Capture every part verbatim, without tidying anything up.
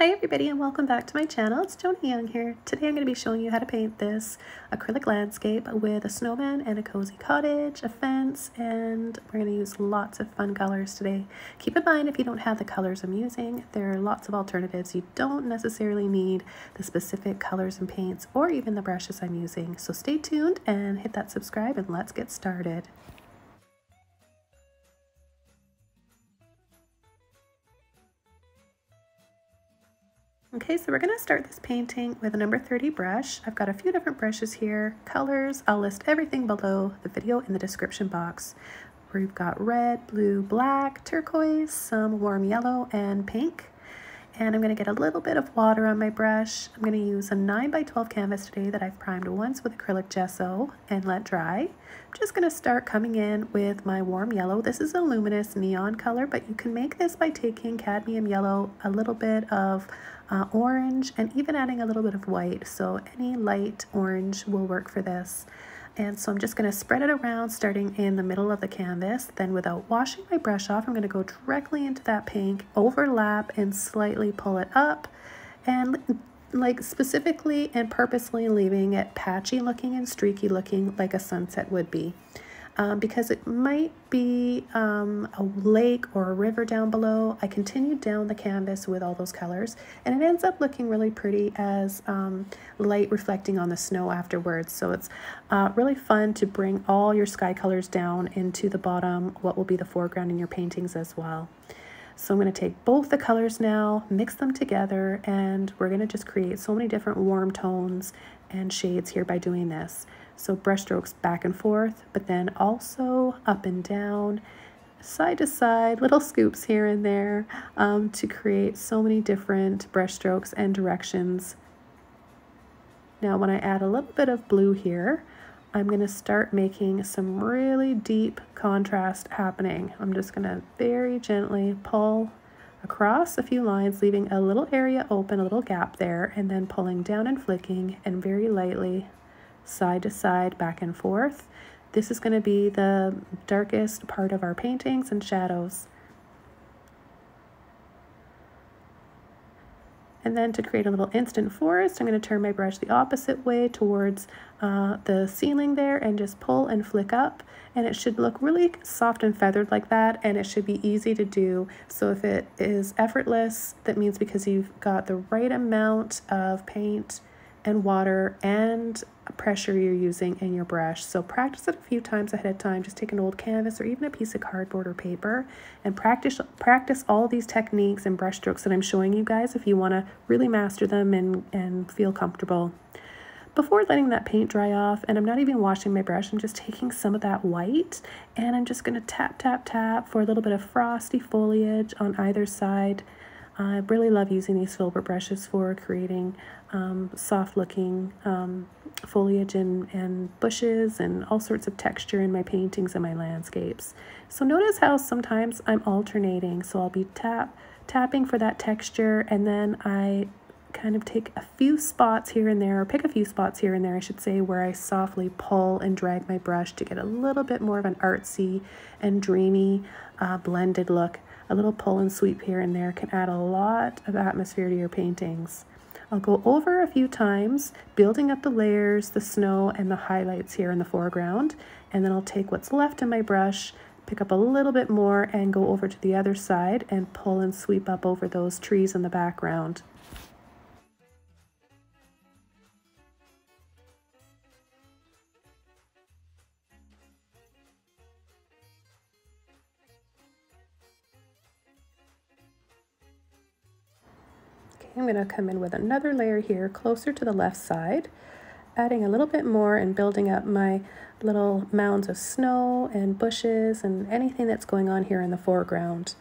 Hi everybody and welcome back to my channel. It's Joni Young here. Today I'm going to be showing you how to paint this acrylic landscape with a snowman and a cozy cottage, a fence, and we're going to use lots of fun colors today. Keep in mind if you don't have the colors I'm using, there are lots of alternatives. You don't necessarily need the specific colors and paints or even the brushes I'm using. So stay tuned and hit that subscribe and let's get started. Okay, so we're going to start this painting with a number thirty brush. I've got a few different brushes here, colors. I'll list everything below the video in the description box. We've got red, blue, black, turquoise, some warm yellow, and pink. And I'm going to get a little bit of water on my brush. I'm going to use a nine by twelve canvas today that I've primed once with acrylic gesso and let dry. I'm just going to start coming in with my warm yellow. This is a luminous neon color, but you can make this by taking cadmium yellow, a little bit of Uh, orange, and even adding a little bit of white. So any light orange will work for this. And so I'm just going to spread it around, starting in the middle of the canvas. Then without washing my brush off, I'm going to go directly into that pink, overlap and slightly pull it up, and like specifically and purposely leaving it patchy looking and streaky looking like a sunset would be. Um, because it might be um, a lake or a river down below. I continued down the canvas with all those colors and it ends up looking really pretty as um, light reflecting on the snow afterwards. So it's uh, really fun to bring all your sky colors down into the bottom, what will be the foreground in your paintings as well. So I'm going to take both the colors now, mix them together, and we're going to just create so many different warm tones and shades here by doing this. So brush strokes back and forth, but then also up and down, side to side, little scoops here and there um, to create so many different brush strokes and directions. Now when I add a little bit of blue here, I'm going to start making some really deep contrast happening. I'm just going to very gently pull across a few lines, leaving a little area open, a little gap there, and then pulling down and flicking and very lightly side to side, back and forth. This is going to be the darkest part of our paintings and shadows. And then to create a little instant forest, I'm going to turn my brush the opposite way towards uh, the ceiling there and just pull and flick up, and it should look really soft and feathered like that, and it should be easy to do. So if it is effortless, that means because you've got the right amount of paint and water and pressure you're using in your brush. So practice it a few times ahead of time. Just take an old canvas or even a piece of cardboard or paper and practice practice all these techniques and brush strokes that I'm showing you guys if you want to really master them and, and feel comfortable. Before letting that paint dry off, and I'm not even washing my brush, I'm just taking some of that white and I'm just going to tap, tap, tap for a little bit of frosty foliage on either side. I really love using these filbert brushes for creating um, soft looking um, foliage and, and bushes and all sorts of texture in my paintings and my landscapes. So notice how sometimes I'm alternating. So I'll be tap tapping for that texture, and then I kind of take a few spots here and there, or pick a few spots here and there, I should say, where I softly pull and drag my brush to get a little bit more of an artsy and dreamy uh, blended look. A little pull and sweep here and there can add a lot of atmosphere to your paintings. I'll go over a few times, building up the layers, the snow, and the highlights here in the foreground. And then I'll take what's left in my brush, pick up a little bit more, and go over to the other side and pull and sweep up over those trees in the background. I'm going to come in with another layer here closer to the left side, adding a little bit more and building up my little mounds of snow and bushes and anything that's going on here in the foreground.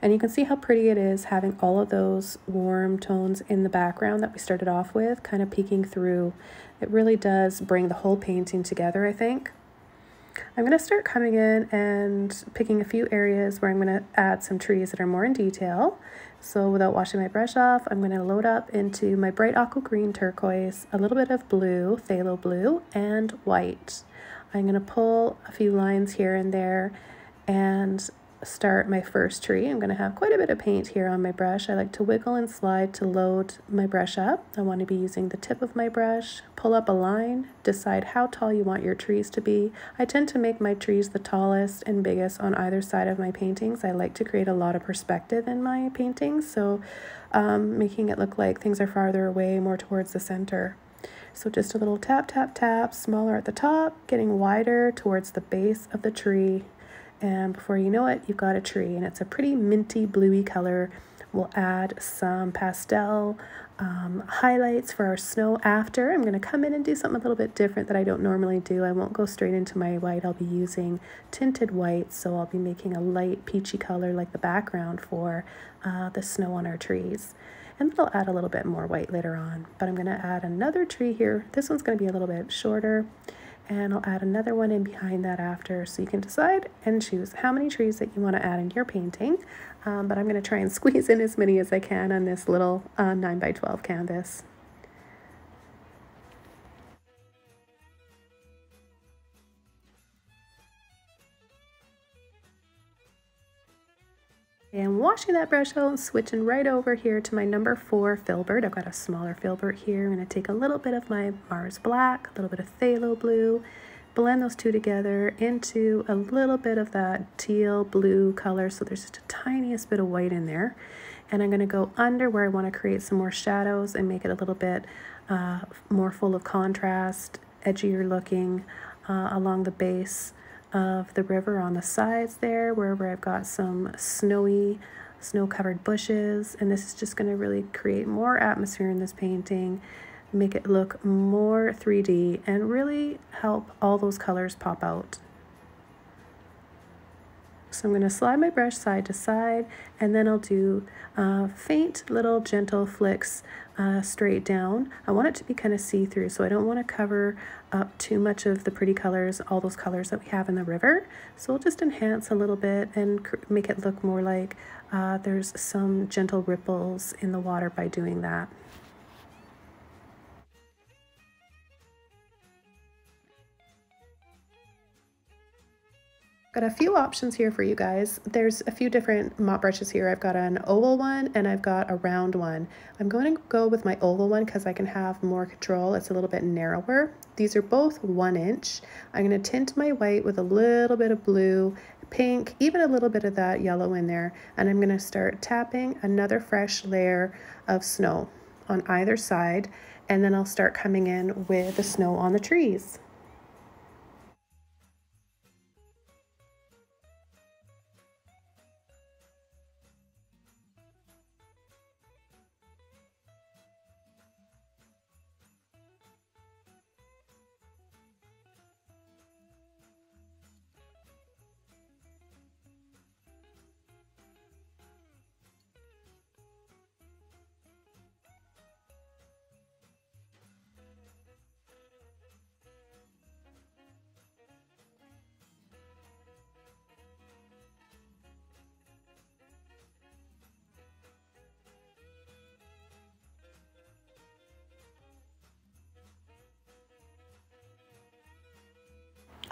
And you can see how pretty it is having all of those warm tones in the background that we started off with kind of peeking through. It really does bring the whole painting together, I think. I'm going to start coming in and picking a few areas where I'm going to add some trees that are more in detail. So without washing my brush off, I'm going to load up into my bright aqua green turquoise, a little bit of blue, phthalo blue, and white. I'm going to pull a few lines here and there and start my first tree, I'm going to have quite a bit of paint here on my brush. I like to wiggle and slide to load my brush up. I want to be using the tip of my brush. Pull up a line, decide how tall you want your trees to be. I tend to make my trees the tallest and biggest on either side of my paintings. I like to create a lot of perspective in my paintings, so um, making it look like things are farther away, more towards the center. So just a little tap, tap, tap, smaller at the top, getting wider towards the base of the tree. And before you know it, you've got a tree, and it's a pretty minty bluey color. We'll add some pastel um, highlights for our snow after. I'm going to come in and do something a little bit different that I don't normally do. I won't go straight into my white. I'll be using tinted white, so I'll be making a light peachy color like the background for uh, the snow on our trees. And they'll add a little bit more white later on. But I'm going to add another tree here. This one's going to be a little bit shorter. And I'll add another one in behind that after. So you can decide and choose how many trees that you want to add in your painting. Um, but I'm going to try and squeeze in as many as I can on this little uh, nine by twelve canvas. And washing that brush out and switching right over here to my number four filbert. I've got a smaller filbert here. I'm going to take a little bit of my Mars Black, a little bit of phthalo blue, blend those two together into a little bit of that teal blue color. So there's just a tiniest bit of white in there. And I'm going to go under where I want to create some more shadows and make it a little bit uh, more full of contrast, edgier looking uh, along the base of the river on the sides there, wherever I've got some snowy, snow-covered bushes. And this is just going to really create more atmosphere in this painting, make it look more three D, and really help all those colors pop out. So I'm going to slide my brush side to side, and then I'll do uh, faint little gentle flicks uh, straight down. I want it to be kind of see-through, so I don't want to cover up too much of the pretty colors, all those colors that we have in the river. So we'll just enhance a little bit and make it look more like uh, there's some gentle ripples in the water by doing that. Got a few options here for you guys. There's a few different mop brushes here. I've got an oval one and I've got a round one. I'm going to go with my oval one because I can have more control. It's a little bit narrower. These are both one inch. I'm going to tint my white with a little bit of blue, pink, even a little bit of that yellow in there. And I'm going to start tapping another fresh layer of snow on either side. And then I'll start coming in with the snow on the trees.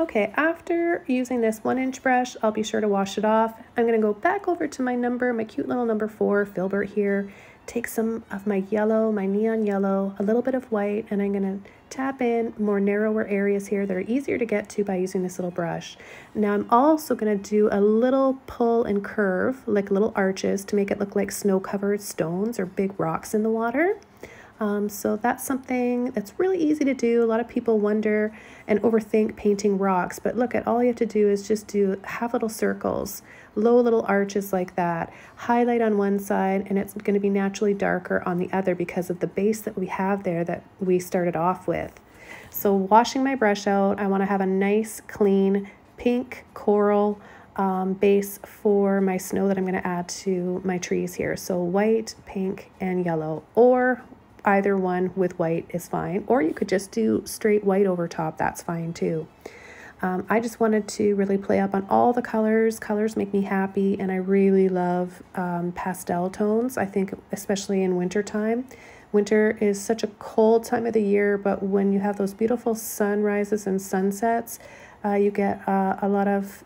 Okay, after using this one inch brush, I'll be sure to wash it off. I'm gonna go back over to my number, my cute little number four filbert here, take some of my yellow, my neon yellow, a little bit of white, and I'm gonna tap in more narrower areas here that are easier to get to by using this little brush. Now I'm also gonna do a little pull and curve, like little arches, to make it look like snow-covered stones or big rocks in the water. Um, so that's something that's really easy to do. A lot of people wonder and overthink painting rocks, but look at all you have to do is just do half little circles, low little arches like that, highlight on one side, and it's going to be naturally darker on the other because of the base that we have there that we started off with. So washing my brush out, I want to have a nice, clean, pink coral um, base for my snow that I'm going to add to my trees here. So white, pink, and yellow, or either one with white is fine, or you could just do straight white over top, that's fine too. Um, I just wanted to really play up on all the colors. Colors make me happy, and I really love um, pastel tones. I think especially in winter time. Winter is such a cold time of the year, but when you have those beautiful sunrises and sunsets, uh, you get uh, a lot of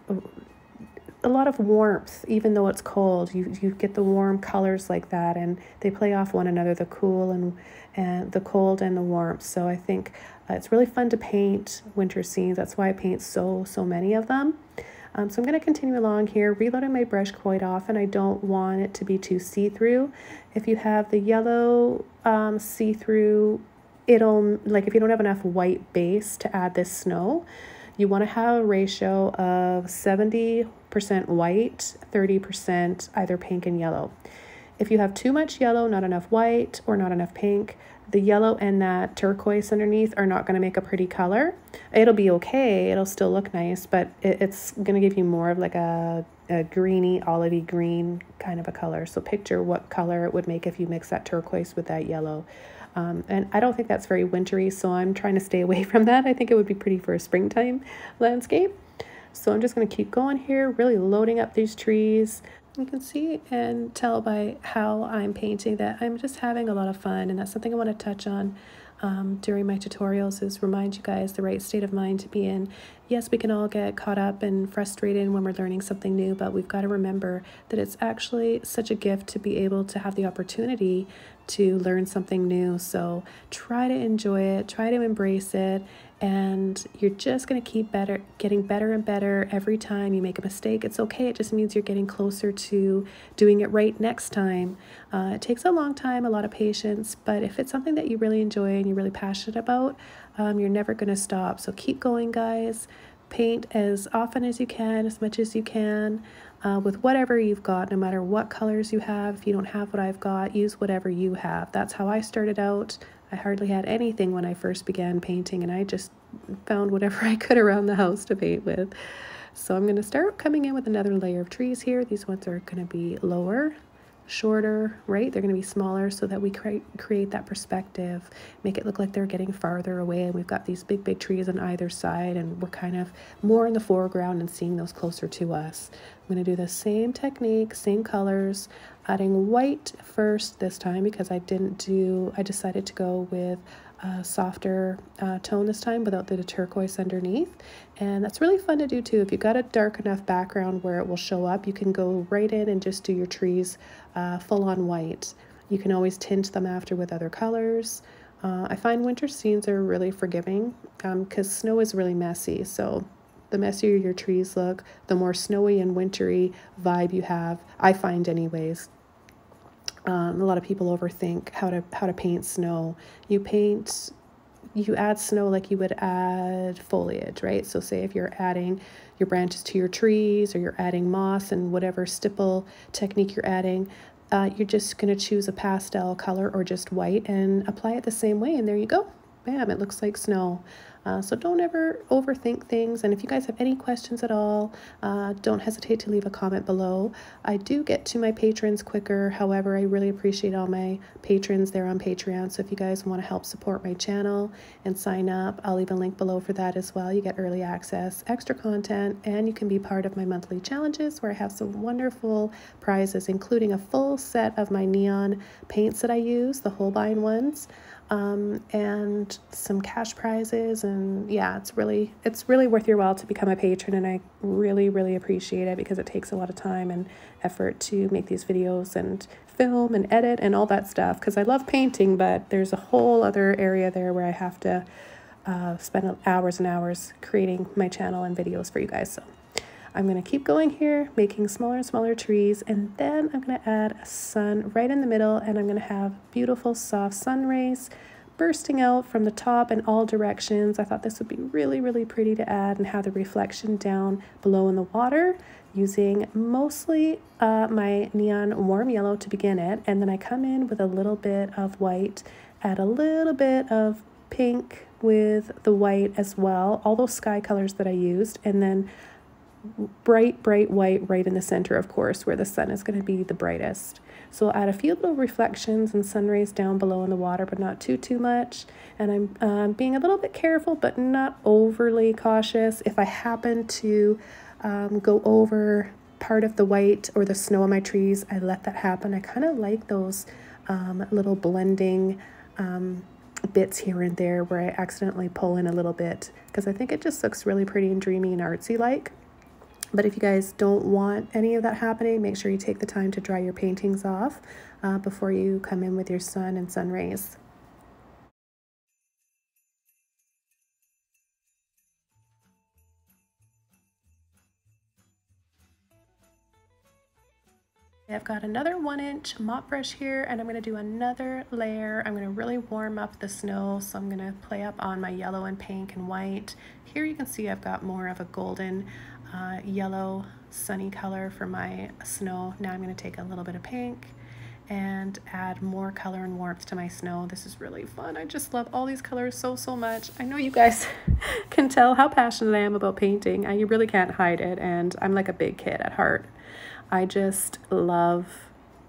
a lot of warmth, even though it's cold. You, you get the warm colors like that, and they play off one another, the cool and, and the cold and the warmth. So I think uh, it's really fun to paint winter scenes. That's why I paint so, so many of them. Um, so I'm going to continue along here, reloading my brush quite often. I don't want it to be too see-through. If you have the yellow um, see-through, it'll, like if you don't have enough white base to add this snow, you want to have a ratio of seventy percent white, thirty percent either pink and yellow. If you have too much yellow, not enough white, or not enough pink, the yellow and that turquoise underneath are not going to make a pretty color. It'll be okay, it'll still look nice, but it, it's going to give you more of like a, a greeny, olivey green kind of a color. So picture what color it would make if you mix that turquoise with that yellow. Um, and I don't think that's very wintry, so I'm trying to stay away from that. I think it would be pretty for a springtime landscape. So I'm just going to keep going here, really loading up these trees. You can see and tell by how I'm painting that I'm just having a lot of fun, and that's something I want to touch on um, during my tutorials, is remind you guys the right state of mind to be in. Yes, we can all get caught up and frustrated when we're learning something new, but we've got to remember that it's actually such a gift to be able to have the opportunity to learn something new. So try to enjoy it, try to embrace it, and you're just going to keep better, getting better and better every time you make a mistake. It's okay, it just means you're getting closer to doing it right next time. Uh, it takes a long time, a lot of patience, but if it's something that you really enjoy and you're really passionate about, um, you're never going to stop. So keep going, guys. Paint as often as you can, as much as you can, uh, with whatever you've got, no matter what colors you have. If you don't have what I've got, use whatever you have. That's how I started out. I hardly had anything when I first began painting, and I just found whatever I could around the house to paint with. So I'm going to start coming in with another layer of trees here. These ones are going to be lower, shorter, right? They're going to be smaller so that we cre create that perspective, make it look like they're getting farther away, and we've got these big, big trees on either side, and we're kind of more in the foreground and seeing those closer to us. I'm going to do the same technique, same colors, adding white first this time because I didn't do, I decided to go with a softer uh, tone this time without the turquoise underneath. And that's really fun to do too. If you've got a dark enough background where it will show up, you can go right in and just do your trees uh, full on white. You can always tint them after with other colors. Uh, I find winter scenes are really forgiving because um, snow is really messy. So the messier your trees look, the more snowy and wintry vibe you have, I find anyways. Um, a lot of people overthink how to how to paint snow. You paint, you add snow like you would add foliage, right? So say if you're adding your branches to your trees, or you're adding moss and whatever stipple technique you're adding, uh, you're just going to choose a pastel color or just white and apply it the same way, and there you go. Bam, it looks like snow. Uh, so don't ever overthink things. And if you guys have any questions at all, uh, don't hesitate to leave a comment below. I do get to my patrons quicker. However, I really appreciate all my patrons there on Patreon. So if you guys want to help support my channel and sign up, I'll leave a link below for that as well. You get early access, extra content, and you can be part of my monthly challenges where I have some wonderful prizes, including a full set of my neon paints that I use, the Holbein ones. Um, and some cash prizes, and yeah, it's really it's really worth your while to become a patron, and I really really appreciate it because it takes a lot of time and effort to make these videos and film and edit and all that stuff, because I love painting, but there's a whole other area there where I have to uh, spend hours and hours creating my channel and videos for you guys. So I'm going to keep going here, making smaller and smaller trees, and then I'm going to add a sun right in the middle, and I'm going to have beautiful soft sun rays bursting out from the top in all directions. I thought this would be really, really pretty to add and have the reflection down below in the water, using mostly uh, my neon warm yellow to begin it, and then I come in with a little bit of white, add a little bit of pink with the white as well, all those sky colors that I used, and then bright bright white right in the center, of course, where the sun is going to be the brightest. So I'll add a few little reflections and sun rays down below in the water, but not too too much. And I'm um, being a little bit careful but not overly cautious. If I happen to um, go over part of the white or the snow on my trees, I let that happen. I kind of like those um, little blending um, bits here and there where I accidentally pull in a little bit, because I think it just looks really pretty and dreamy and artsy like. But if you guys don't want any of that happening, make sure you take the time to dry your paintings off uh, before you come in with your sun and sun rays. I've got another one inch mop brush here, and I'm going to do another layer. I'm going to really warm up the snow, so I'm going to play up on my yellow and pink and white. Here you can see I've got more of a golden uh, yellow sunny color for my snow. Now I'm going to take a little bit of pink and add more color and warmth to my snow. This is really fun. I just love all these colors so, so much. I know you guys can tell how passionate I am about painting. I, you really can't hide it, and I'm like a big kid at heart. I just love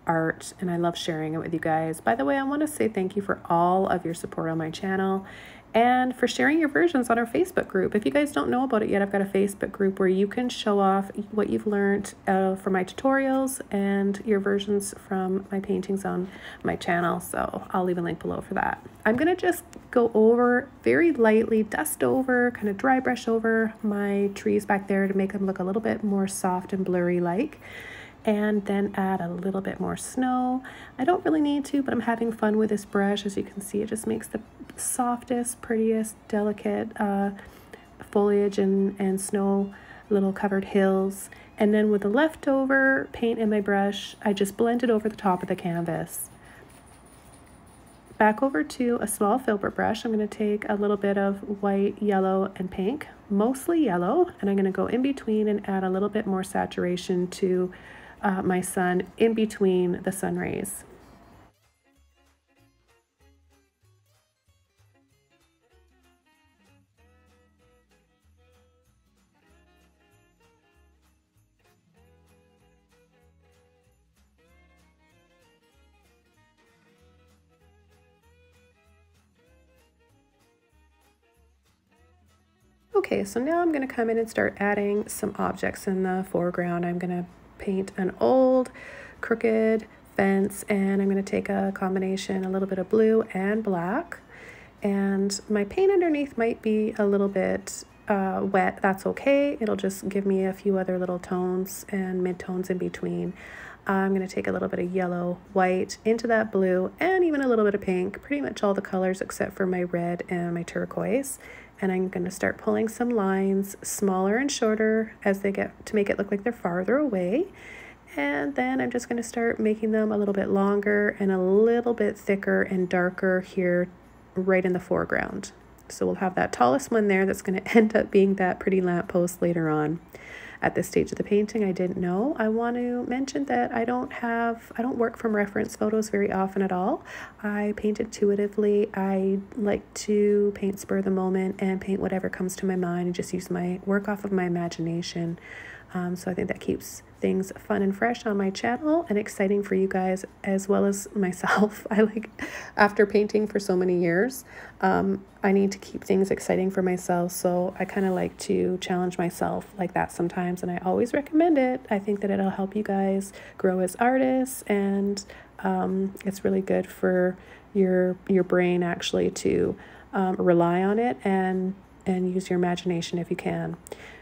art and I love sharing it with you guys. By the way, I want to say thank you for all of your support on my channel and for sharing your versions on our Facebook group. If you guys don't know about it yet, I've got a Facebook group where you can show off what you've learned uh, from my tutorials and your versions from my paintings on my channel. So I'll leave a link below for that. I'm gonna just go over very lightly, dust over, kind of dry brush over my trees back there to make them look a little bit more soft and blurry-like. And then add a little bit more snow. I don't really need to, but I'm having fun with this brush. As you can see, it just makes the softest, prettiest, delicate uh, foliage and, and snow, little covered hills. And then with the leftover paint in my brush, I just blend it over the top of the canvas. Back over to a small filbert brush, I'm going to take a little bit of white, yellow, and pink, mostly yellow, and I'm going to go in between and add a little bit more saturation to Uh, my sun in between the sun rays. Okay, so now I'm going to come in and start adding some objects in the foreground. I'm going to paint an old crooked fence, and I'm going to take a combination, a little bit of blue and black, and my paint underneath might be a little bit uh, wet. That's okay, it'll just give me a few other little tones and mid-tones in between. I'm going to take a little bit of yellow, white into that blue, and even a little bit of pink, pretty much all the colors except for my red and my turquoise. And I'm going to start pulling some lines, smaller and shorter as they get, to make it look like they're farther away. And then I'm just going to start making them a little bit longer and a little bit thicker and darker here right in the foreground. So we'll have that tallest one there that's going to end up being that pretty lamppost later on. At this stage of the painting, I didn't know. I want to mention that I don't have, I don't work from reference photos very often at all. I paint intuitively. I like to paint spur of the moment and paint whatever comes to my mind and just use my work off of my imagination. Um, so I think that keeps things fun and fresh on my channel and exciting for you guys as well as myself. I like, after painting for so many years, um, I need to keep things exciting for myself. So I kind of like to challenge myself like that sometimes, and I always recommend it. I think that it'll help you guys grow as artists, and um, it's really good for your your brain actually to um, rely on it and and use your imagination if you can.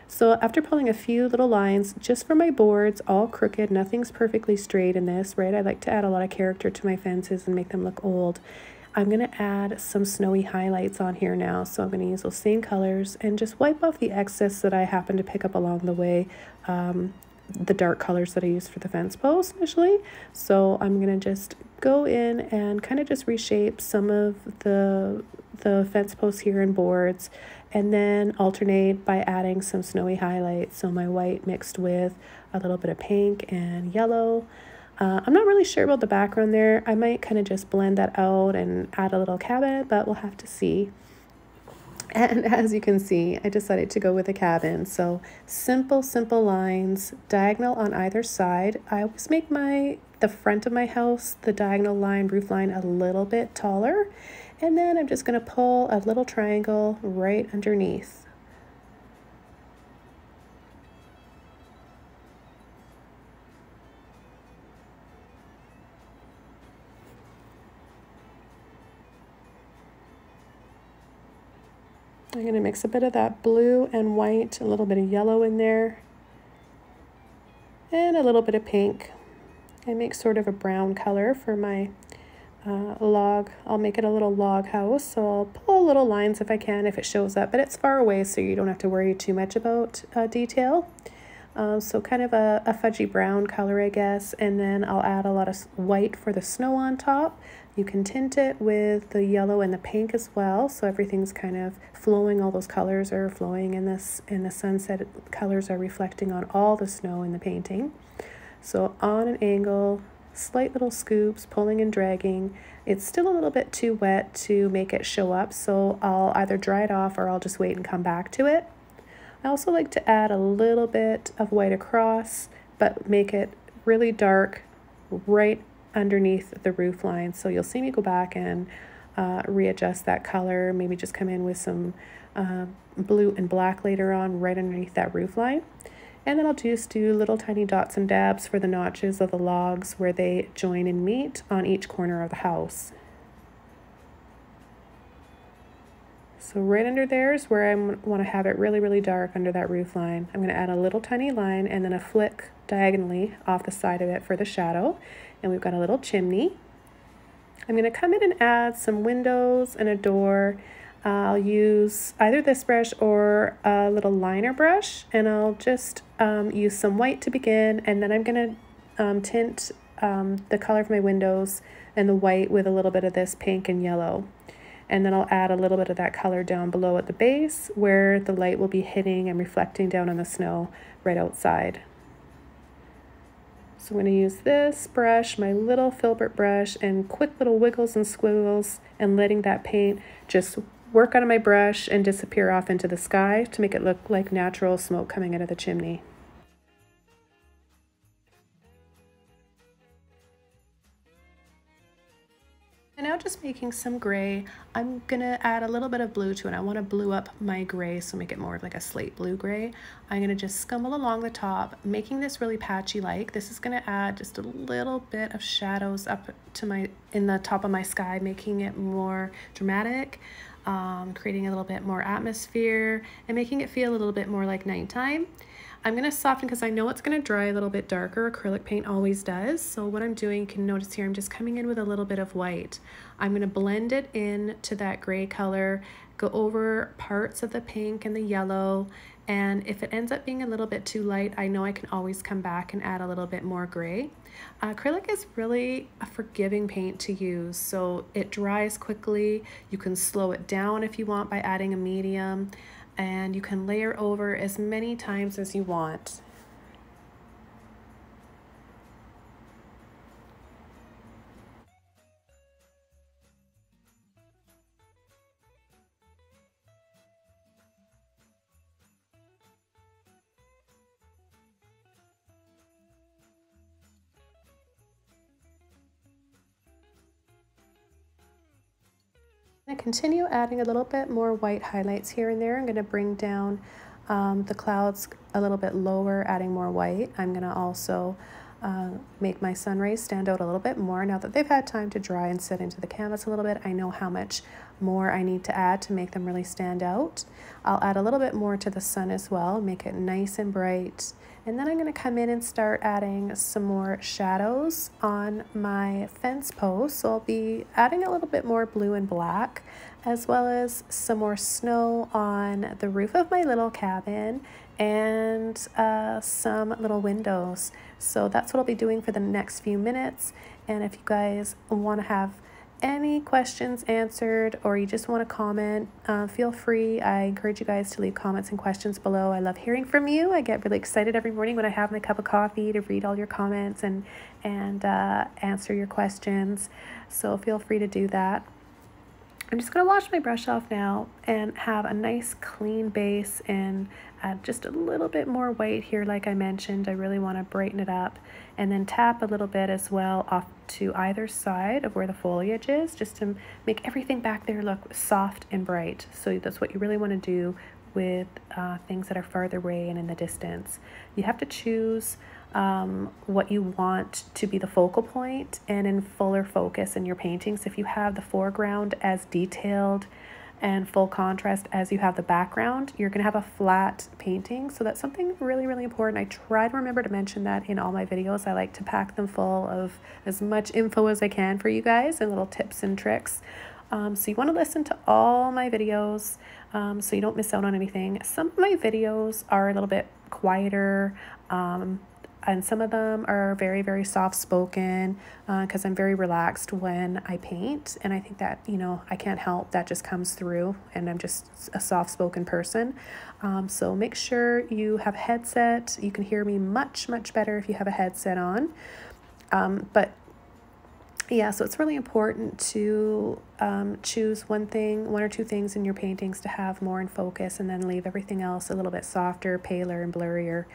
So after pulling a few little lines just for my boards, all crooked, nothing's perfectly straight in this, right? I like to add a lot of character to my fences and make them look old. I'm going to add some snowy highlights on here now. So I'm going to use those same colors and just wipe off the excess that I happen to pick up along the way, um, the dark colors that I use for the fence post initially. So I'm going to just go in and kind of just reshape some of the, the fence posts here and boards, and then alternate by adding some snowy highlights. So my white mixed with a little bit of pink and yellow. Uh, I'm not really sure about the background there. I might kind of just blend that out and add a little cabin, but we'll have to see. And as you can see, I decided to go with a cabin. So simple, simple lines, diagonal on either side. I always make my the front of my house, the diagonal line, roof line, a little bit taller. And then I'm just going to pull a little triangle right underneath. I'm going to mix a bit of that blue and white, a little bit of yellow in there, and a little bit of pink. I make sort of a brown color for my uh, log. I'll make it a little log house, so I'll pull little lines if I can, if it shows up, but it's far away, so you don't have to worry too much about uh, detail. Uh, so kind of a, a fudgy brown color, I guess, and then I'll add a lot of white for the snow on top. You can tint it with the yellow and the pink as well, so everything's kind of flowing. All those colors are flowing in this, and the sunset colors are reflecting on all the snow in the painting. So on an angle, slight little scoops, pulling and dragging. It's still a little bit too wet to make it show up, so I'll either dry it off or I'll just wait and come back to it. I also like to add a little bit of white across, but make it really dark right underneath the roof line. So you'll see me go back and uh, readjust that color, maybe just come in with some uh, blue and black later on right underneath that roof line. And then I'll just do little tiny dots and dabs for the notches of the logs where they join and meet on each corner of the house. So right under there is where I want to have it really, really dark under that roof line. I'm going to add a little tiny line and then a flick diagonally off the side of it for the shadow. And we've got a little chimney. I'm going to come in and add some windows and a door. Uh, I'll use either this brush or a little liner brush, and I'll just um, use some white to begin, and then I'm going to um, tint um, the color of my windows and the white with a little bit of this pink and yellow. And then I'll add a little bit of that color down below at the base where the light will be hitting and reflecting down on the snow right outside. So I'm going to use this brush, my little filbert brush, and quick little wiggles and squiggles, and letting that paint just work out of my brush and disappear off into the sky to make it look like natural smoke coming out of the chimney. And now just making some gray, I'm gonna add a little bit of blue to it. I wanna blue up my gray, so make it more of like a slate blue gray. I'm gonna just scumble along the top, making this really patchy like. This is gonna add just a little bit of shadows up to my, in the top of my sky, making it more dramatic, um, creating a little bit more atmosphere and making it feel a little bit more like nighttime. I'm gonna soften because I know it's gonna dry a little bit darker. Acrylic paint always does. So what I'm doing, you can notice here, I'm just coming in with a little bit of white. I'm gonna blend it in to that gray color, go over parts of the pink and the yellow. And if it ends up being a little bit too light, I know I can always come back and add a little bit more gray. Acrylic is really a forgiving paint to use, so it dries quickly. You can slow it down if you want by adding a medium. And you can layer over as many times as you want. I continue adding a little bit more white highlights here and there. I'm going to bring down um, the clouds a little bit lower, adding more white. I'm going to also uh, make my sun rays stand out a little bit more. Now that they've had time to dry and set into the canvas a little bit, I know how much more I need to add to make them really stand out. I'll add a little bit more to the sun as well, make it nice and bright. And then I'm going to come in and start adding some more shadows on my fence post. So I'll be adding a little bit more blue and black, as well as some more snow on the roof of my little cabin and uh, some little windows. So that's what I'll be doing for the next few minutes. And if you guys want to have any questions answered, or you just want to comment, uh, feel free. I encourage you guys to leave comments and questions below. I love hearing from you. I get really excited every morning when I have my cup of coffee to read all your comments and and uh, answer your questions, so feel free to do that. I'm just going to wash my brush off now and have a nice clean base and add just a little bit more white here. Like I mentioned, I really want to brighten it up, and then tap a little bit as well off to either side of where the foliage is, just to make everything back there look soft and bright. So that's what you really want to do with uh, things that are farther away and in the distance. You have to choose um, what you want to be the focal point and in fuller focus in your paintings. If you have the foreground as detailed and full contrast as you have the background, you're gonna have a flat painting. So that's something really, really important. I try to remember to mention that in all my videos. I like to pack them full of as much info as I can for you guys and little tips and tricks. Um, so you wanna listen to all my videos um, so you don't miss out on anything. Some of my videos are a little bit quieter, um, and some of them are very, very soft-spoken because uh, I'm very relaxed when I paint. And I think that, you know, I can't help. That just comes through, and I'm just a soft-spoken person. Um, so make sure you have a headset. You can hear me much, much better if you have a headset on. Um, but, yeah, so it's really important to um, choose one thing, one or two things in your paintings to have more in focus, and then leave everything else a little bit softer, paler, and blurrier,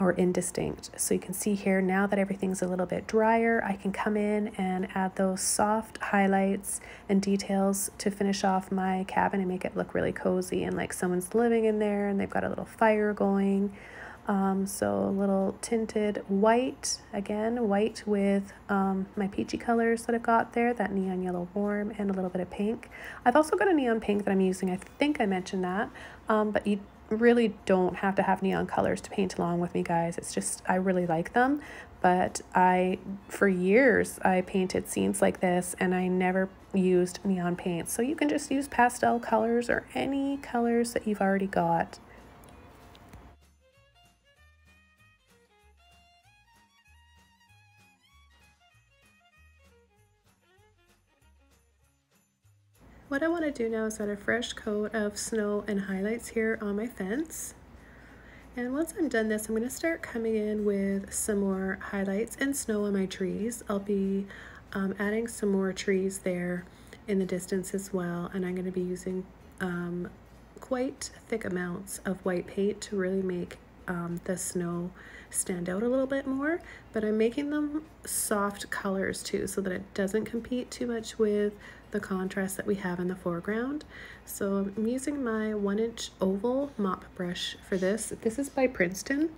or indistinct. So you can see here now that everything's a little bit drier, I can come in and add those soft highlights and details to finish off my cabin and make it look really cozy and like someone's living in there and they've got a little fire going. Um, so a little tinted white, again white with um, my peachy colors that I've got there, that neon yellow warm, and a little bit of pink. I've also got a neon pink that I'm using. I think I mentioned that, um, but you really don't have to have neon colors to paint along with me, guys. It's just, I really like them, but I for years I painted scenes like this and I never used neon paints. So you can just use pastel colors or any colors that you've already got. What I want to do now is add a fresh coat of snow and highlights here on my fence. And once I'm done this, I'm going to start coming in with some more highlights and snow on my trees. I'll be um, adding some more trees there in the distance as well. And I'm going to be using um, quite thick amounts of white paint to really make um, the snow stand out a little bit more. But I'm making them soft colors too, so that it doesn't compete too much with the contrast that we have in the foreground. So I'm using my one inch oval mop brush for this. This is by Princeton,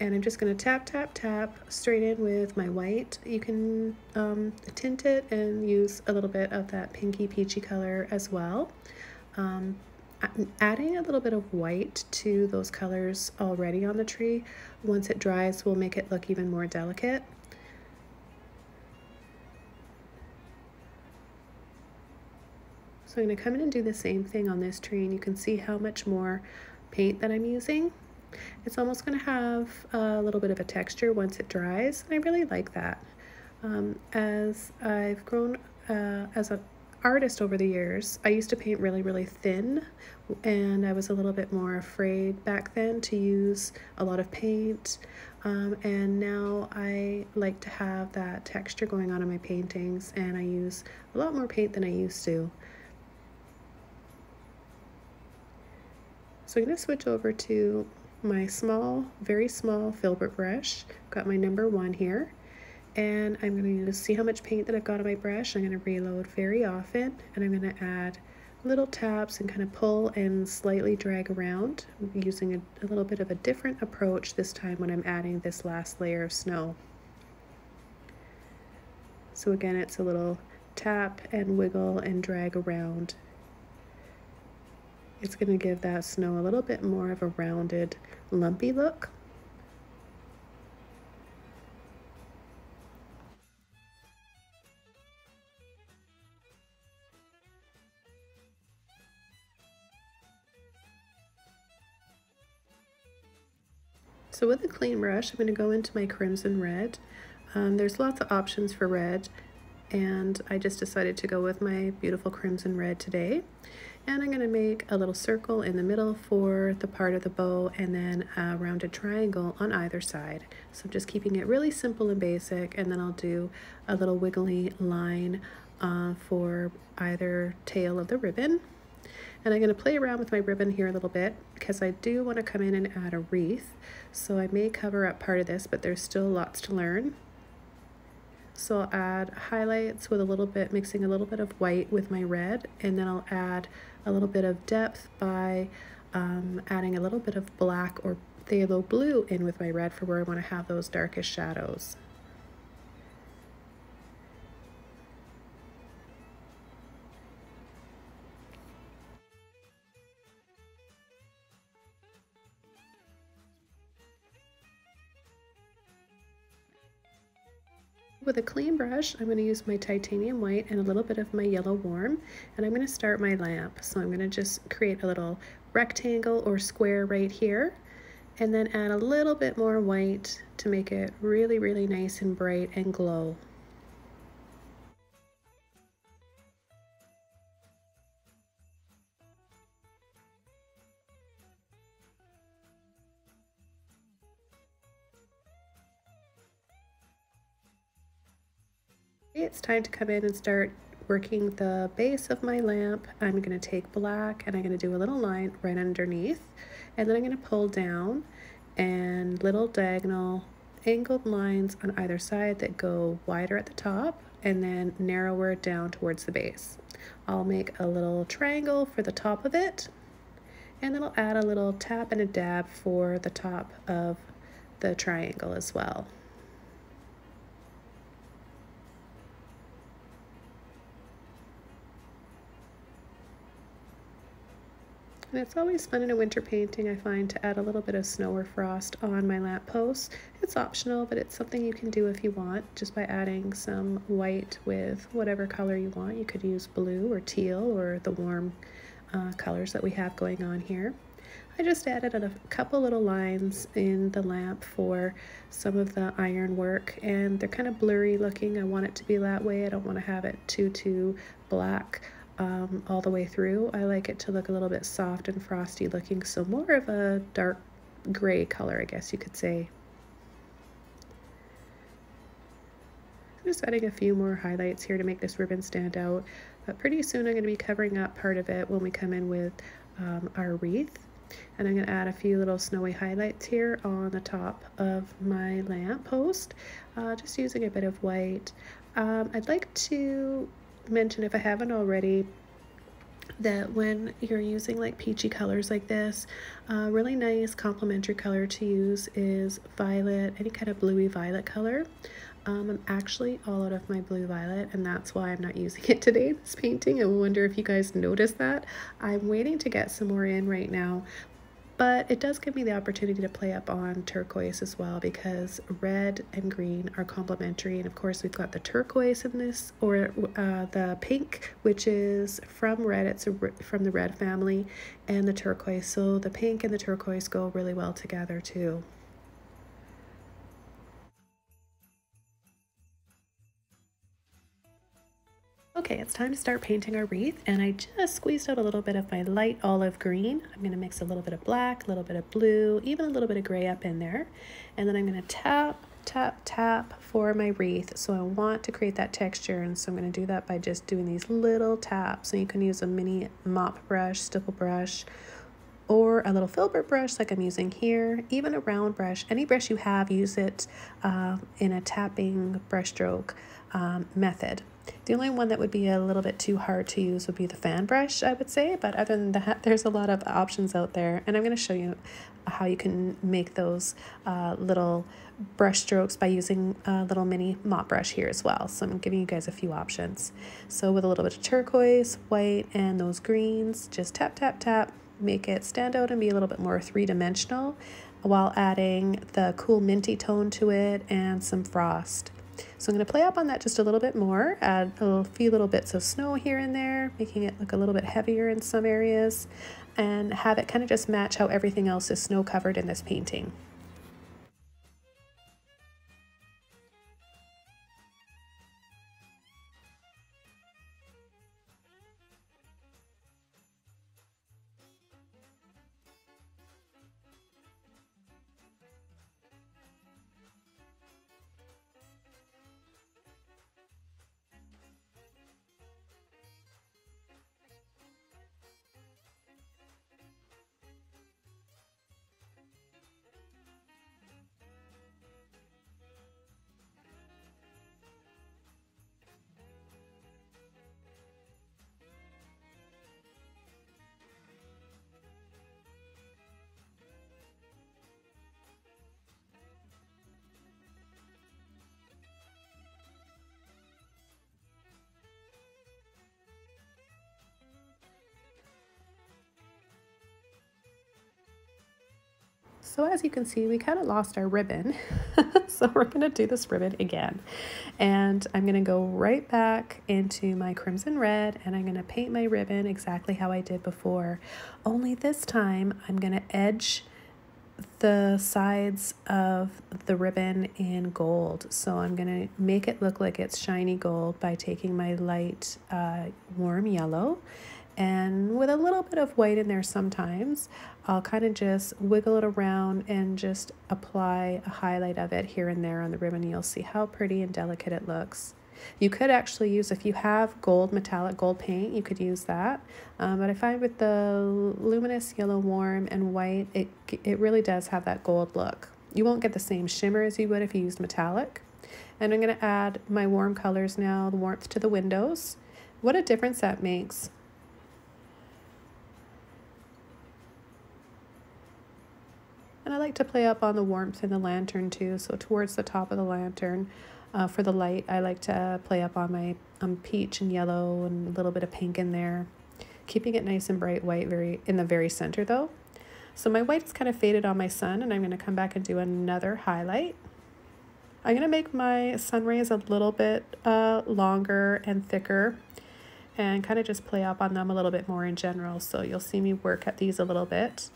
and I'm just going to tap tap tap straight in with my white. You can um, tint it and use a little bit of that pinky peachy color as well. um, I'm adding a little bit of white to those colors already on the tree. Once it dries, we'll make it look even more delicate. So I'm going to come in and do the same thing on this tree, and you can see how much more paint that I'm using. It's almost going to have a little bit of a texture once it dries, and I really like that. Um, as I've grown uh, as an artist over the years, I used to paint really, really thin, and I was a little bit more afraid back then to use a lot of paint. Um, and now I like to have that texture going on in my paintings, and I use a lot more paint than I used to. So I'm going to switch over to my small, very small filbert brush. I've got my number one here, and I'm going to see how much paint that I've got on my brush. I'm going to reload very often, and I'm going to add little taps and kind of pull and slightly drag around. I'm using a, a little bit of a different approach this time when I'm adding this last layer of snow. So again, it's a little tap and wiggle and drag around. It's going to give that snow a little bit more of a rounded, lumpy look. So with a clean brush, I'm going to go into my crimson red. Um, there's lots of options for red, and I just decided to go with my beautiful crimson red today. And I'm going to make a little circle in the middle for the part of the bow, and then a rounded triangle on either side. So I'm just keeping it really simple and basic, and then I'll do a little wiggly line uh, for either tail of the ribbon. And I'm going to play around with my ribbon here a little bit, because I do want to come in and add a wreath. So I may cover up part of this, but there's still lots to learn. So I'll add highlights with a little bit, mixing a little bit of white with my red, and then I'll add a little bit of depth by um, adding a little bit of black or phthalo blue in with my red for where I want to have those darkest shadows. With a clean brush, I'm going to use my titanium white and a little bit of my yellow warm, and I'm going to start my lamp. So I'm going to just create a little rectangle or square right here, and then add a little bit more white to make it really, really nice and bright and glow. It's time to come in and start working the base of my lamp. I'm going to take black and I'm going to do a little line right underneath, and then I'm going to pull down and little diagonal angled lines on either side that go wider at the top and then narrower down towards the base. I'll make a little triangle for the top of it, and then I'll add a little tap and a dab for the top of the triangle as well. And it's always fun in a winter painting, I find, to add a little bit of snow or frost on my lamp posts. It's optional, but it's something you can do if you want, just by adding some white with whatever color you want. You could use blue or teal or the warm uh, colors that we have going on here. I just added a couple little lines in the lamp for some of the iron work, and they're kind of blurry looking. I want it to be that way. I don't want to have it too, too black. Um, all the way through. I like it to look a little bit soft and frosty looking, so more of a dark gray color, I guess you could say. I'm just adding a few more highlights here to make this ribbon stand out, but pretty soon I'm going to be covering up part of it when we come in with um, our wreath, and I'm going to add a few little snowy highlights here on the top of my lamp post, uh, just using a bit of white. Um, I'd like to mention, if I haven't already, that when you're using like peachy colors like this, a really nice complementary color to use is violet, any kind of bluey violet color. Um, I'm actually all out of my blue violet, and that's why I'm not using it today in this painting. I wonder if you guys noticed that. I'm waiting to get some more in right now, but it does give me the opportunity to play up on turquoise as well, because red and green are complementary. And of course we've got the turquoise in this, or uh, the pink, which is from red. It's a, from the red family, and the turquoise. So the pink and the turquoise go really well together too. Okay, it's time to start painting our wreath, and I just squeezed out a little bit of my light olive green. I'm going to mix a little bit of black, a little bit of blue, even a little bit of gray up in there, and then I'm going to tap, tap, tap for my wreath. So I want to create that texture, and so I'm going to do that by just doing these little taps. So you can use a mini mop brush, stipple brush, or a little filbert brush like I'm using here, even a round brush. Any brush you have, use it uh, in a tapping brushstroke um, method. The only one that would be a little bit too hard to use would be the fan brush, I would say, but other than that, there's a lot of options out there, and I'm going to show you how you can make those uh, little brush strokes by using a little mini mop brush here as well. So I'm giving you guys a few options. So with a little bit of turquoise, white, and those greens, just tap, tap, tap, make it stand out and be a little bit more three-dimensional, while adding the cool minty tone to it and some frost. So I'm going to play up on that just a little bit more, add a little, few little bits of snow here and there, making it look a little bit heavier in some areas, and have it kind of just match how everything else is snow covered in this painting. So as you can see, we kind of lost our ribbon. So we're going to do this ribbon again. And I'm going to go right back into my crimson red, and I'm going to paint my ribbon exactly how I did before. Only this time, I'm going to edge the sides of the ribbon in gold. So I'm going to make it look like it's shiny gold by taking my light uh, warm yellow, and with a little bit of white in there sometimes, I'll kind of just wiggle it around and just apply a highlight of it here and there on the ribbon. You'll see how pretty and delicate it looks. You could actually use, if you have gold, metallic gold paint, you could use that. Um, but I find with the luminous yellow, warm, and white, it, it really does have that gold look. You won't get the same shimmer as you would if you used metallic. And I'm going to add my warm colors now, the warmth to the windows. What a difference that makes. And I like to play up on the warmth in the lantern too, so towards the top of the lantern. Uh, for the light, I like to play up on my um, peach and yellow and a little bit of pink in there, keeping it nice and bright white very in the very center though. So my white's kind of faded on my sun, and I'm going to come back and do another highlight. I'm going to make my sun rays a little bit uh, longer and thicker, and kind of just play up on them a little bit more in general. So you'll see me work at these a little bit.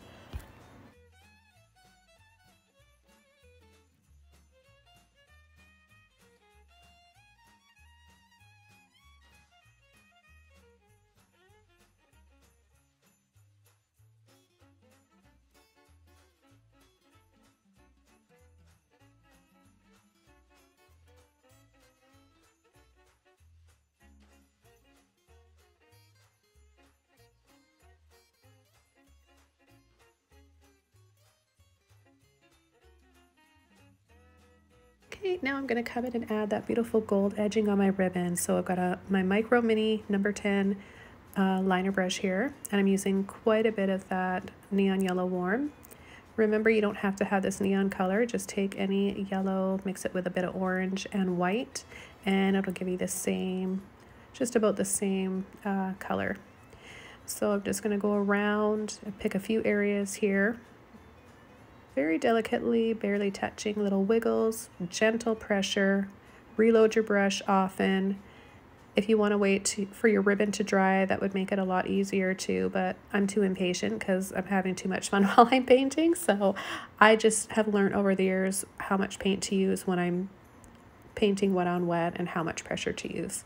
Now I'm going to come in and add that beautiful gold edging on my ribbon. So I've got a, my micro mini number ten uh, liner brush here, and I'm using quite a bit of that neon yellow warm. Remember, you don't have to have this neon color, just take any yellow, mix it with a bit of orange and white, and it'll give you the same, just about the same uh, color. So I'm just going to go around and pick a few areas here. Very delicately, barely touching, little wiggles, gentle pressure. Reload your brush often. If you want to wait to, for your ribbon to dry, that would make it a lot easier too, but I'm too impatient because I'm having too much fun while I'm painting. So I just have learned over the years how much paint to use when I'm painting wet on wet and how much pressure to use.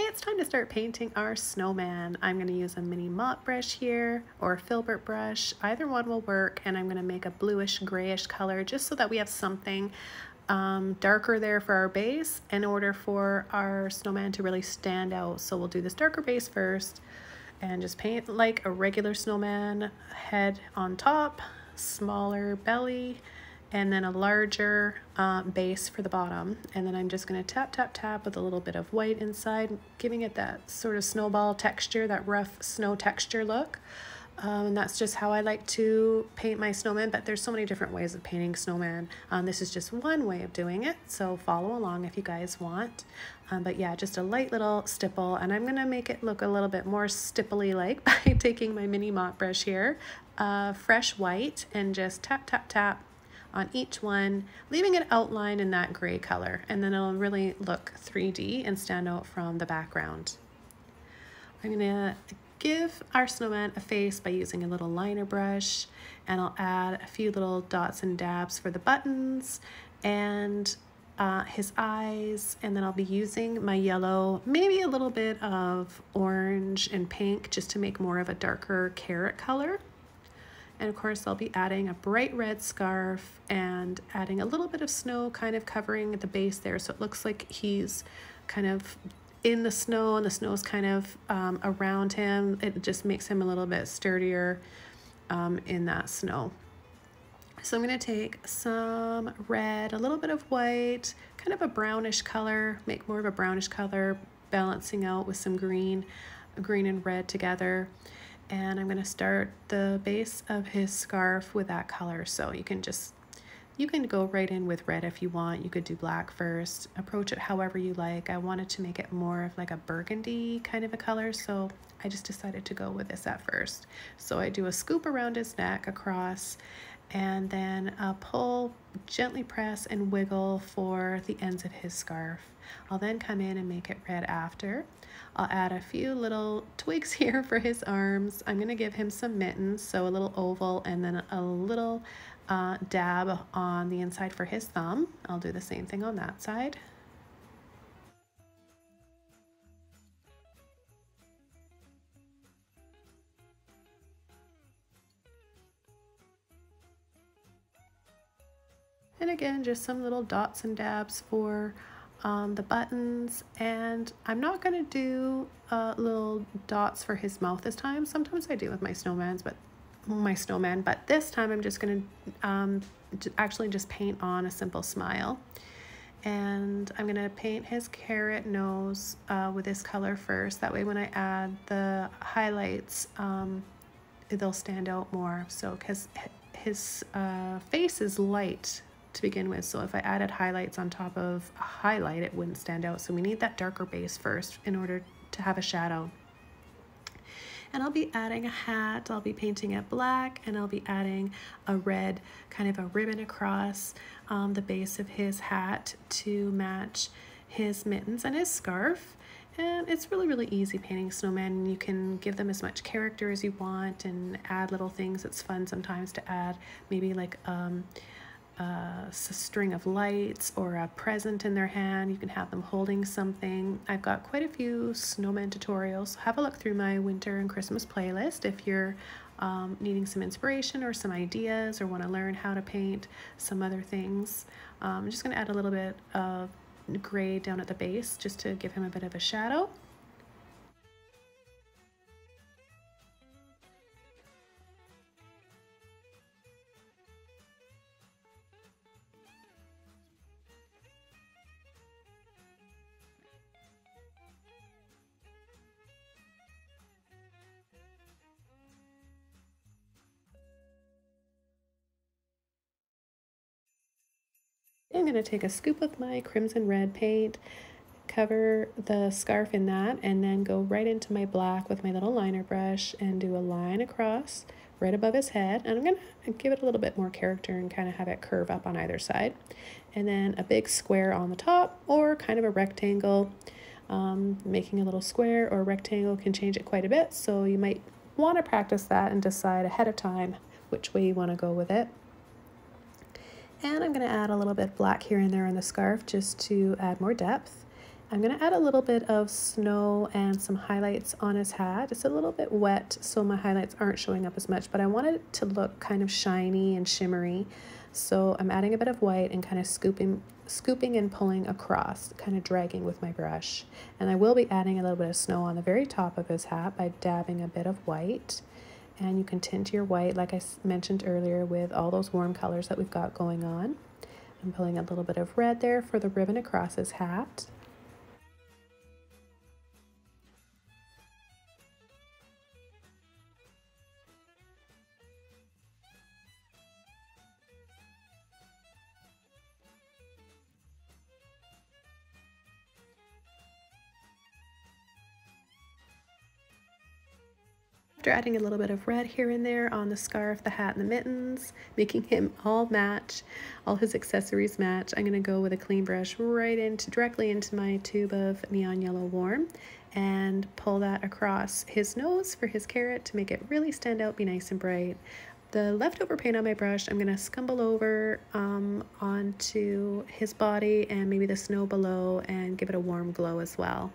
It's time to start painting our snowman. I'm going to use a mini mop brush here or a filbert brush. Either one will work, and I'm going to make a bluish grayish color just so that we have something um, darker there for our base in order for our snowman to really stand out. So we'll do this darker base first and just paint like a regular snowman, head on top, smaller belly, and then a larger uh, base for the bottom. And then I'm just gonna tap, tap, tap with a little bit of white inside, giving it that sort of snowball texture, that rough snow texture look. Um, and that's just how I like to paint my snowman, but there's so many different ways of painting snowman. Um, this is just one way of doing it, so follow along if you guys want. Um, but yeah, just a light little stipple, and I'm gonna make it look a little bit more stipply-like by taking my mini mop brush here, uh, fresh white, and just tap, tap, tap on each one, leaving an outline in that gray color, and then it'll really look three D and stand out from the background. I'm gonna give our snowman a face by using a little liner brush, and I'll add a few little dots and dabs for the buttons and uh, his eyes, and then I'll be using my yellow, maybe a little bit of orange and pink, just to make more of a darker carrot color. And of course, I'll be adding a bright red scarf and adding a little bit of snow kind of covering the base there. So it looks like he's kind of in the snow and the snow's kind of um, around him. It just makes him a little bit sturdier um, in that snow. So I'm going to take some red, a little bit of white, kind of a brownish color, make more of a brownish color, balancing out with some green, green and red together. And I'm going to start the base of his scarf with that color. So you can just, you can go right in with red if you want. You could do black first, approach it however you like. I wanted to make it more of like a burgundy kind of a color, so I just decided to go with this at first. So I do a scoop around his neck across, and then uh, pull, gently press and wiggle for the ends of his scarf. I'll then come in and make it red after. I'll add a few little twigs here for his arms. I'm gonna give him some mittens, so a little oval and then a little uh, dab on the inside for his thumb. I'll do the same thing on that side. And again, just some little dots and dabs for um, the buttons. And I'm not gonna do uh, little dots for his mouth this time. Sometimes I do with my snowmans, but my snowman. But this time I'm just gonna um, actually just paint on a simple smile. And I'm gonna paint his carrot nose uh, with this color first. That way, when I add the highlights, um, they'll stand out more. So, because his uh, face is light to begin with, so if I added highlights on top of a highlight, it wouldn't stand out. So we need that darker base first in order to have a shadow. And I'll be adding a hat, I'll be painting it black, and I'll be adding a red kind of a ribbon across um, the base of his hat to match his mittens and his scarf. And it's really, really easy painting snowmen. You can give them as much character as you want and add little things. It's fun sometimes to add maybe like um, Uh, a string of lights or a present in their hand. You can have them holding something. I've got quite a few snowman tutorials. Have a look through my winter and Christmas playlist if you're um, needing some inspiration or some ideas, or want to learn how to paint some other things. Um, I'm just going to add a little bit of gray down at the base just to give him a bit of a shadow. I'm going to take a scoop of my crimson red paint, cover the scarf in that, and then go right into my black with my little liner brush and do a line across right above his head. And I'm going to give it a little bit more character and kind of have it curve up on either side. And then a big square on the top, or kind of a rectangle. Um, making a little square or rectangle can change it quite a bit, so you might want to practice that and decide ahead of time which way you want to go with it. And I'm going to add a little bit of black here and there on the scarf just to add more depth. I'm going to add a little bit of snow and some highlights on his hat. It's a little bit wet, so my highlights aren't showing up as much, but I want it to look kind of shiny and shimmery. So I'm adding a bit of white and kind of scooping, scooping and pulling across, kind of dragging with my brush. And I will be adding a little bit of snow on the very top of his hat by dabbing a bit of white. And you can tint your white, like I mentioned earlier, with all those warm colors that we've got going on. I'm pulling a little bit of red there for the ribbon across his hat. After adding a little bit of red here and there on the scarf, the hat, and the mittens, making him all match, all his accessories match, I'm gonna go with a clean brush right into, directly into my tube of neon yellow warm, and pull that across his nose for his carrot to make it really stand out, be nice and bright. The leftover paint on my brush, I'm gonna scumble over um, onto his body and maybe the snow below, and give it a warm glow as well.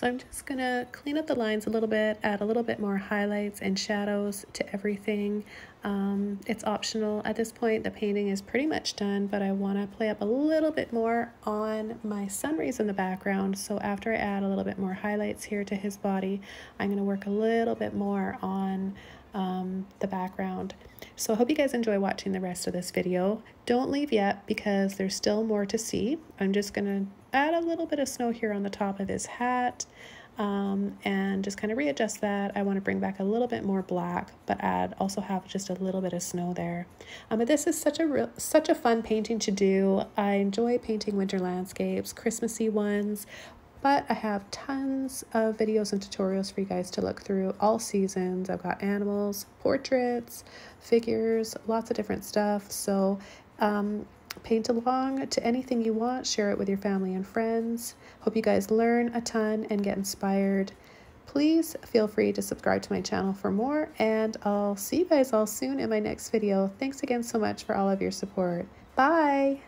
So I'm just gonna clean up the lines a little bit, add a little bit more highlights and shadows to everything. Um, it's optional at this point. The painting is pretty much done, but I wanna play up a little bit more on my sun rays in the background. So after I add a little bit more highlights here to his body, I'm gonna work a little bit more on um, the background. So I hope you guys enjoy watching the rest of this video. Don't leave yet because there's still more to see. I'm just gonna add a little bit of snow here on the top of his hat um, and just kind of readjust that. I want to bring back a little bit more black, but add also have just a little bit of snow there. Um, but this is such a real, such a fun painting to do. I enjoy painting winter landscapes, Christmassy ones, but I have tons of videos and tutorials for you guys to look through all seasons. I've got animals, portraits, figures, lots of different stuff. So um, paint along to anything you want, share it with your family and friends. Hope you guys learn a ton and get inspired. Please feel free to subscribe to my channel for more, and I'll see you guys all soon in my next video. Thanks again so much for all of your support. Bye!